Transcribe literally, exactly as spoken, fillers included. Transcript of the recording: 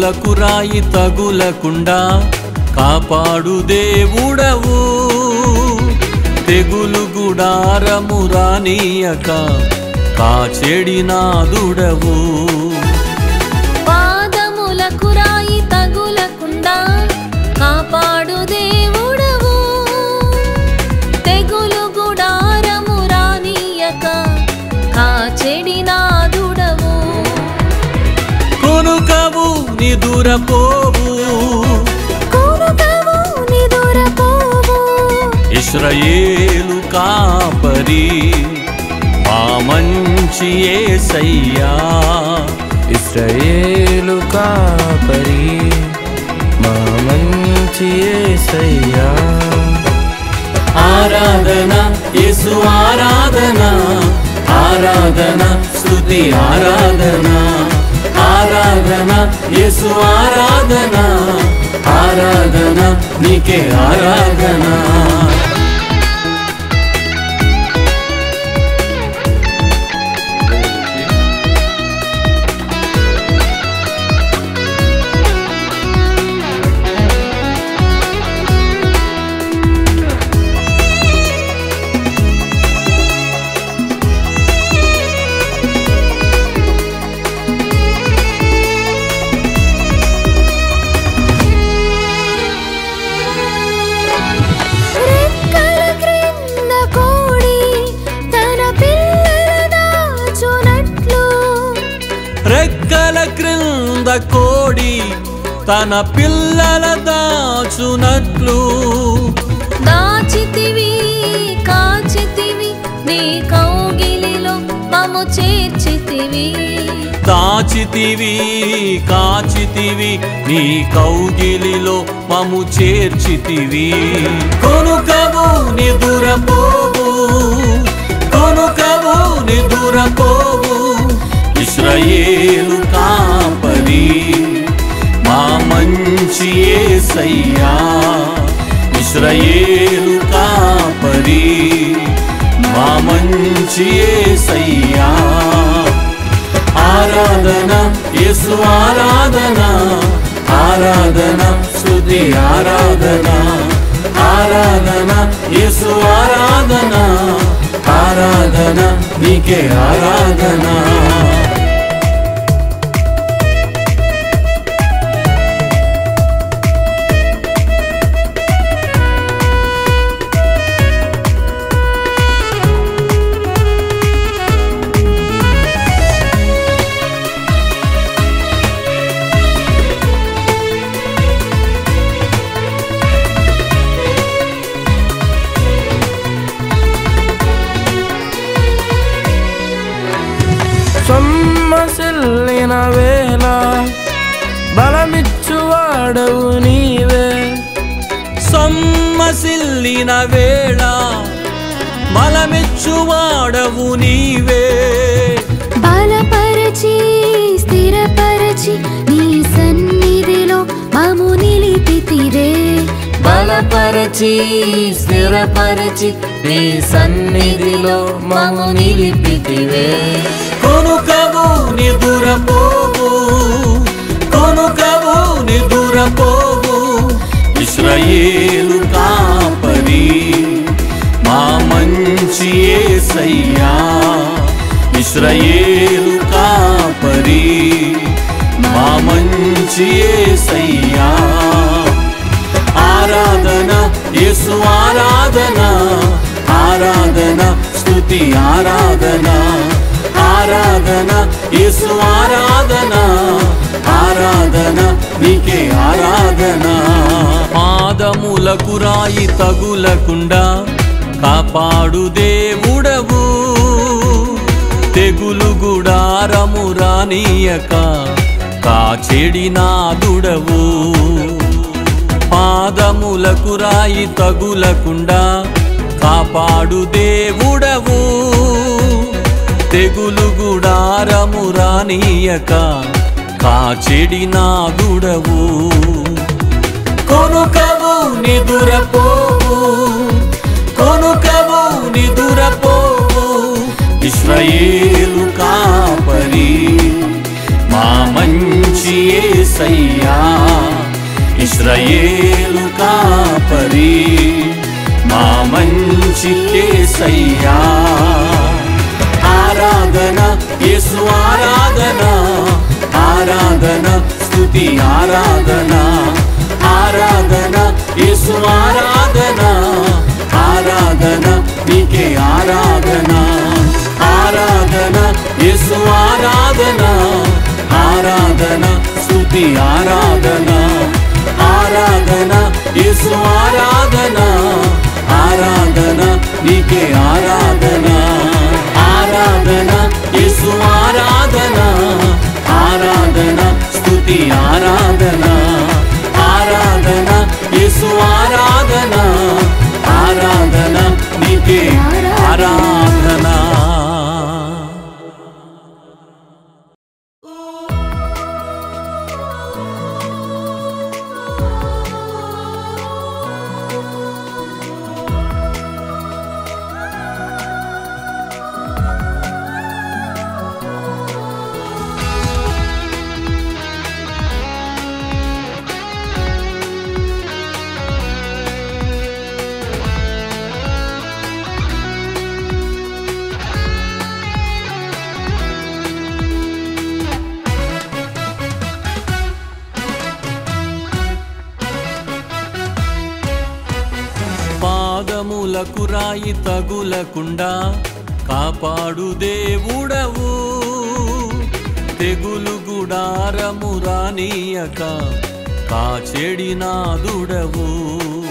రాజులకు రాయి తగులకుండా కాపాడు దేవుడవు. తెగులు గుడారము రానియక కాచెడి నాదుడవు. పాదములకు రాయి తగులకుండా కాపాడు దేవుడవు. తెగులు గుడారము రానియక కాచెడి నాదుడవు. కునుకవు నిదురపోవు, ఇశ్రాయేలు కాపరి మా మంచి యేసయ్యా. ఇశ్రాయేలు కాపరి మా మంచి యేసయ్యా. ఆరాధన యేసు ఆరాధన, ఆరాధన స్తుతి ఆరాధన, ఆరాధన యేసు ఆరాధన, ఆరాధన నీకే ఆరాధన. రెక్కల క్రింద కోడి తన పిల్లల దాచునట్లు, దాచితివి కాచితివి నీ కౌగిలిలో మమ్ము చేర్చితివి. దాచితివి కాచితివి నీ కౌగిలిలో మమ్ము చేర్చితివి. కొనుకవు నిదురపోవు, కొనుకవు నిదురపోవు, ఇశ్రాయేలు కాపరి మా మంచి యేసయ్యా. ఇశ్రాయేలు కాపరి మా మంచి యేసయ్యా. ఆరాధన యేసు ఆరాధన, ఆరాధన స్తుతి ఆరాధన, ఆరాధన యేసు ఆరాధన, ఆరాధన నీకే ఆరాధన. సొమ్మసిల్లిన వేళ బలమిచ్చువాడవు నీవే. సొమ్మసిల్లిన వేళ బలమిచ్చువాడవు నీవే. బలపరచి స్థిరపరచి నీ సన్నిధిలో మము నిలిపితివే. బలపరచి స్థిరపరచి నీ సన్నిధిలో మము నిలిపితివే. కొనుకవు నిదురపోవు, కొనుకవు నిదురపోవు, ఇశ్రాయేలు కాపరి మా మంచి యేసయ్యా. ఇశ్రాయేలు కాపరి మా మంచి యేసయ్యా. ఆరాధన యేసు ఆరాధన, ఆరాధన స్తుతి ఆరాధన, ఆరాధన యేసు ఆరాధన, ఆరాధన నీకే ఆరాధన. పాదములకు రాయి తగులకుండా కాపాడు దేవుడవు. తెగులు గుడారము రానియక కాచెడి నాదుడవు. పాదములకు రాయి తగులకుండా కాపాడు దేవుడవు. తెగులు గుడారము రానియక కాచెడి నాదుడవు. కొనుకవు నిదురపోవు, కొనుకవు నిదురపోవు, ఇశ్రాయేలు కాపరి మా మంచి యేసయ్యా. ఏసయ్యా, ఇశ్రాయేలు కాపరి మా మంచి ఏసయ్యా. ఆరాధన యేసు ఆరాధన, ఆరాధన స్తుతి ఆరాధన, ఆరాధన యేసు ఆరాధన, ఆరాధన నీకే ఆరాధన. ఆరాధన యేసు ఆరాధన, ఆరాధన స్తుతి ఆరాధన, ఆరాధన యేసు ఆరాధన, ఆరాధన నీకే ఆరాధన. ఆరాధన యేసు ఆరాధన, ఆరాధన స్తుతి ఆరాధన, ఆరాధన యేసు ఆరాధన, ఆరాధన నీకే ఆరాధన. పాదములకు రాయి తగులకుండా కాపాడు దేవుడవు, తెగులు గుడారము రానియక కాచెడి నాదుడవు.